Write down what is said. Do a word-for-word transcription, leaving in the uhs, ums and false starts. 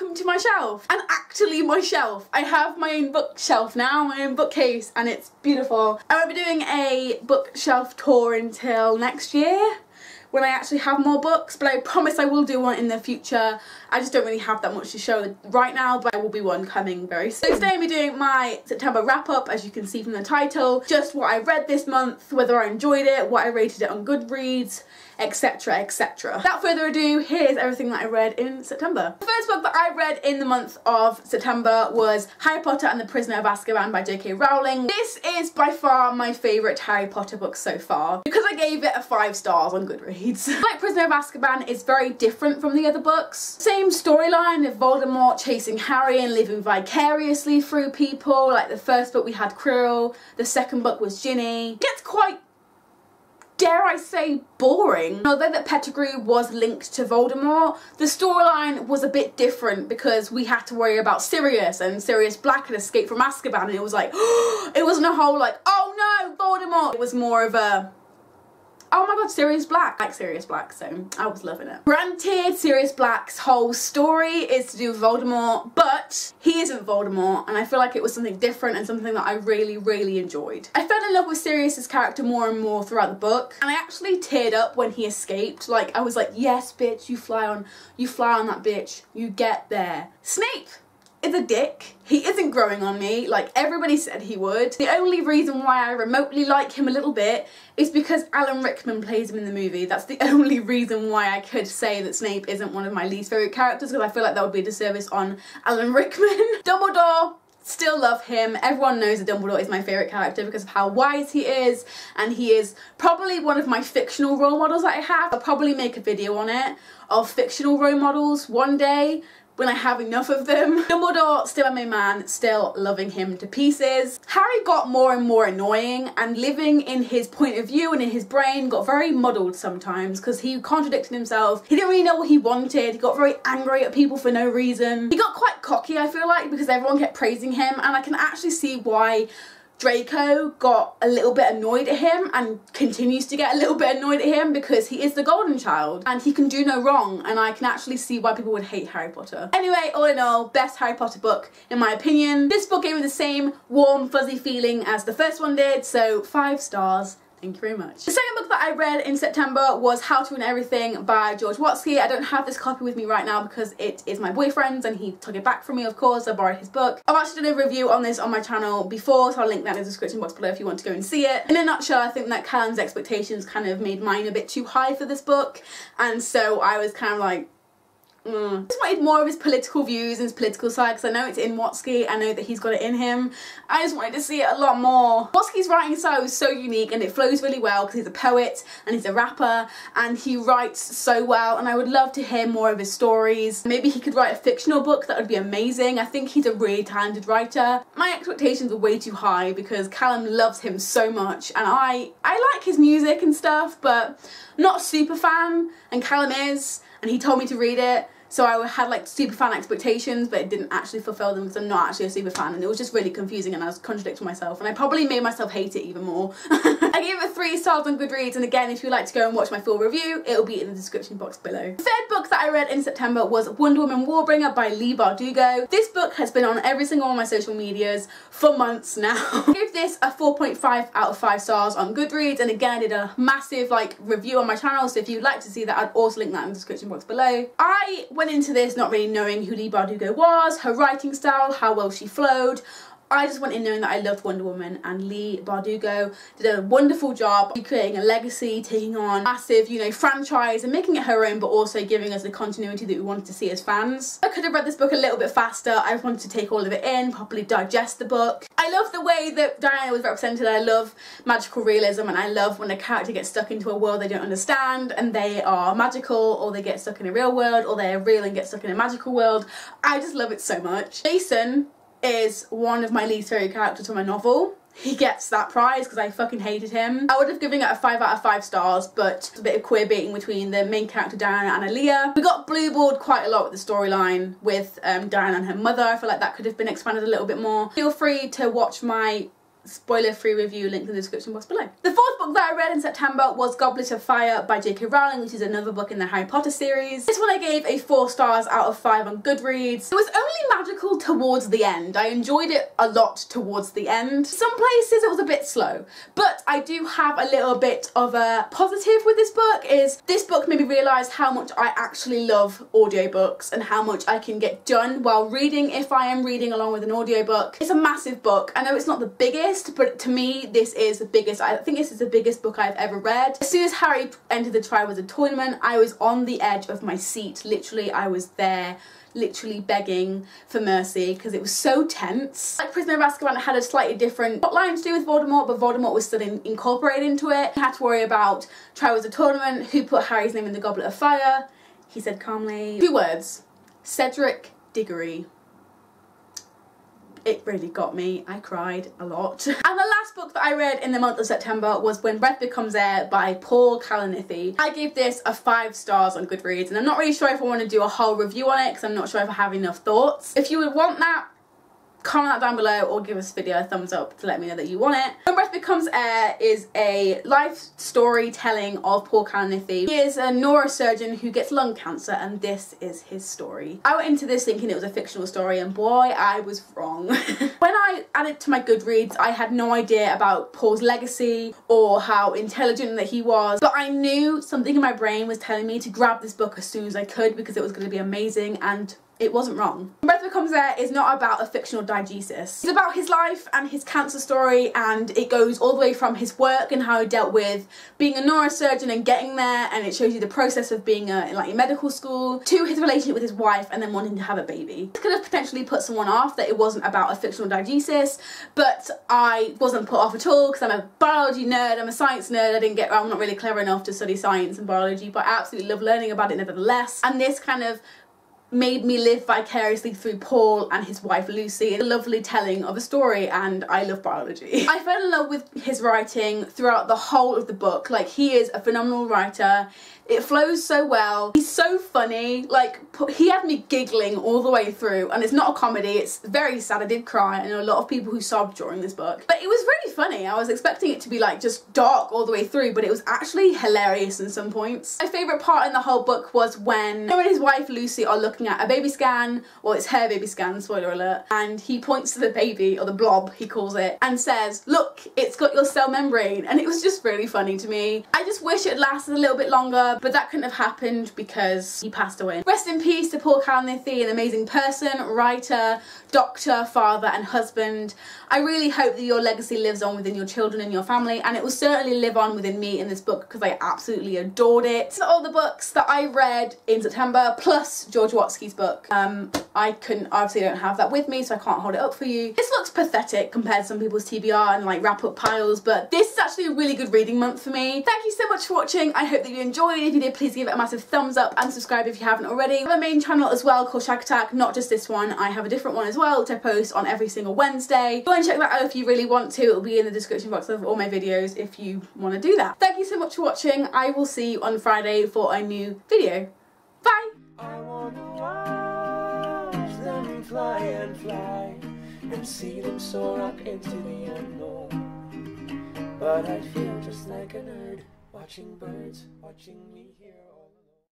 welcome to my shelf. And actually my shelf. I have my own bookshelf now, my own bookcase, and it's beautiful. I won't be doing a bookshelf tour until next year, when I actually have more books, but I promise I will do one in the future. I just don't really have that much to show right now, but I will be one coming very soon. So today I'm doing my September wrap up, as you can see from the title, just what I read this month, whether I enjoyed it, what I rated it on Goodreads, etc, et cetera. Without further ado, here's everything that I read in September. The first book that I read in the month of September was Harry Potter and the Prisoner of Azkaban by J K Rowling. This is by far my favourite Harry Potter book so far, because I gave it a five stars on Goodreads. Like Prisoner of Azkaban is very different from the other books. Same storyline of Voldemort chasing Harry and living vicariously through people. Like the first book we had Quirrell, the second book was Ginny. It gets quite, dare I say, boring. Although that Pettigrew was linked to Voldemort, the storyline was a bit different because we had to worry about Sirius, and Sirius Black had escaped from Azkaban, and it was like, it wasn't a whole like, oh no, Voldemort. It was more of a, oh my god, Sirius Black. I like Sirius Black, so I was loving it. Granted, Sirius Black's whole story is to do with Voldemort, but he isn't Voldemort, and I feel like it was something different and something that I really, really enjoyed. I fell in love with Sirius's character more and more throughout the book, and I actually teared up when he escaped. Like, I was like, yes, bitch, you fly on, you fly on that bitch, you get there. Snape is a dick. He isn't growing on me like everybody said he would. The only reason why I remotely like him a little bit is because Alan Rickman plays him in the movie. That's the only reason why I could say that Snape isn't one of my least favourite characters, because I feel like that would be a disservice on Alan Rickman. Dumbledore, still love him. Everyone knows that Dumbledore is my favourite character because of how wise he is, and he is probably one of my fictional role models that I have. I'll probably make a video on it of fictional role models one day, when I have enough of them. Dumbledore, still my man, still loving him to pieces. Harry got more and more annoying, and living in his point of view and in his brain got very muddled sometimes because he contradicted himself. He didn't really know what he wanted. He got very angry at people for no reason. He got quite cocky, I feel like, because everyone kept praising him, and I can actually see why Draco got a little bit annoyed at him and continues to get a little bit annoyed at him, because he is the golden child and he can do no wrong, and I can actually see why people would hate Harry Potter. Anyway, all in all, best Harry Potter book in my opinion. This book gave me the same warm fuzzy feeling as the first one did, so five stars. Thank you very much. The second book that I read in September was How To Win Everything by George Watsky. I don't have this copy with me right now because it is my boyfriend's and he took it back from me, of course. I borrowed his book. I've actually done a review on this on my channel before, so I'll link that in the description box below if you want to go and see it. In a nutshell, I think that Callum's expectations kind of made mine a bit too high for this book, and so I was kind of like, Mm. I just wanted more of his political views and his political side, because I know it's in Watsky, I know that he's got it in him. I just wanted to see it a lot more. Watsky's writing style is so unique and it flows really well because he's a poet and he's a rapper and he writes so well, and I would love to hear more of his stories. Maybe he could write a fictional book, that would be amazing. I think he's a really talented writer. My expectations were way too high because Callum loves him so much, and I, I like his music and stuff, but not a super fan, and Callum is, and he told me to read it, so I had like super fan expectations, but it didn't actually fulfill them because I'm not actually a super fan, and it was just really confusing and I was contradicting myself, and I probably made myself hate it even more. I gave it three stars on Goodreads, and again, if you'd like to go and watch my full review, it'll be in the description box below. The third book that I read in September was Wonder Woman Warbringer by Leigh Bardugo. This book has been on every single one of my social medias for months now. I gave this a four point five out of five stars on Goodreads, and again, I did a massive like review on my channel, so if you'd like to see that, I'd also link that in the description box below. I went into this not really knowing who Leigh Bardugo was, her writing style, how well she flowed. I just went in knowing that I loved Wonder Woman, and Leigh Bardugo did a wonderful job of creating a legacy, taking on massive, you know, franchise and making it her own, but also giving us the continuity that we wanted to see as fans. I could have read this book a little bit faster. I wanted to take all of it in, properly digest the book. I love the way that Diana was represented. I love magical realism, and I love when a character gets stuck into a world they don't understand and they are magical, or they get stuck in a real world, or they're real and get stuck in a magical world. I just love it so much. Jason is one of my least favourite characters from a novel. He gets that prize because I fucking hated him. I would have given it a five out of five stars, but a bit of queer baiting between the main character Diana and Aliyah. We got blueballed quite a lot with the storyline with um, Diana and her mother. I feel like that could have been expanded a little bit more. Feel free to watch my spoiler-free review linked in the description box below. The fourth book that I read in September was Goblet of Fire by J K. Rowling, which is another book in the Harry Potter series. This one I gave a four stars out of five on Goodreads. It was only magical towards the end. I enjoyed it a lot towards the end. Some places it was a bit slow, but I do have a little bit of a positive with this book. Is this book made me realise how much I actually love audiobooks and how much I can get done while reading if I am reading along with an audiobook. It's a massive book. I know it's not the biggest, but to me this is the biggest. I think this is the biggest book I've ever read. As soon as Harry entered the Triwizard Tournament, I was on the edge of my seat. Literally, I was there, literally begging for mercy because it was so tense. Like Prisoner of Azkaban, it had a slightly different plotline to do with Voldemort, but Voldemort was still in incorporated into it. I had to worry about Triwizard Tournament, who put Harry's name in the Goblet of Fire. He said calmly, two words, Cedric Diggory. It really got me. I cried a lot. And the last book that I read in the month of September was When Breath Becomes Air by Paul Kalanithi. I gave this a five stars on Goodreads, and I'm not really sure if I want to do a whole review on it because I'm not sure if I have enough thoughts. If you would want that, comment that down below or give this video a thumbs up to let me know that you want it. When Breath Becomes Air is a life storytelling of Paul Kalanithi. He is a neurosurgeon who gets lung cancer, and this is his story. I went into this thinking it was a fictional story, and boy, I was wrong. When I added to my Goodreads, I had no idea about Paul's legacy or how intelligent that he was, but I knew something in my brain was telling me to grab this book as soon as I could because it was going to be amazing, and it wasn't wrong. When Breath Becomes Air is not about a fictional diegesis. It's about his life and his cancer story, and it goes all the way from his work and how he dealt with being a neurosurgeon and getting there, and it shows you the process of being a, like in medical school, to his relationship with his wife and then wanting to have a baby. This could have potentially put someone off that it wasn't about a fictional diegesis, but I wasn't put off at all because I'm a biology nerd, I'm a science nerd, I didn't get, I'm not really clever enough to study science and biology, but I absolutely love learning about it nevertheless. And this kind of made me live vicariously through Paul and his wife Lucy. It's a lovely telling of a story, and I love biology. I fell in love with his writing throughout the whole of the book. Like, he is a phenomenal writer. It flows so well. He's so funny. Like, he had me giggling all the way through, and it's not a comedy. It's very sad. I did cry. I know a lot of people who sobbed during this book, but it was really funny. I was expecting it to be like just dark all the way through, but it was actually hilarious in some points. My favourite part in the whole book was when him and his wife Lucy are looking at a baby scan, or it's her baby scan, spoiler alert, and he points to the baby, or the blob he calls it, and says, look, it's got your cell membrane, and it was just really funny to me. I just wish it lasted a little bit longer, but that couldn't have happened because he passed away. Rest in peace to Paul Kalanithi, an amazing person, writer, doctor, father and husband. I really hope that your legacy lives on within your children and your family, and it will certainly live on within me in this book because I absolutely adored it. So all the books that I read in September, plus George Watsky book. Um, I couldn't, obviously don't have that with me, so I can't hold it up for you. This looks pathetic compared to some people's T B R and like wrap up piles, but this is actually a really good reading month for me. Thank you so much for watching. I hope that you enjoyed. If you did, please give it a massive thumbs up and subscribe if you haven't already. I have a main channel as well called Shakattack, not just this one. I have a different one as well, which I post on every single Wednesday. Go and check that out if you really want to. It'll be in the description box of all my videos if you want to do that. Thank you so much for watching. I will see you on Friday for a new video. Bye! Fly and fly and see them soar up into the unknown. But I feel just like a nerd watching birds, watching me here.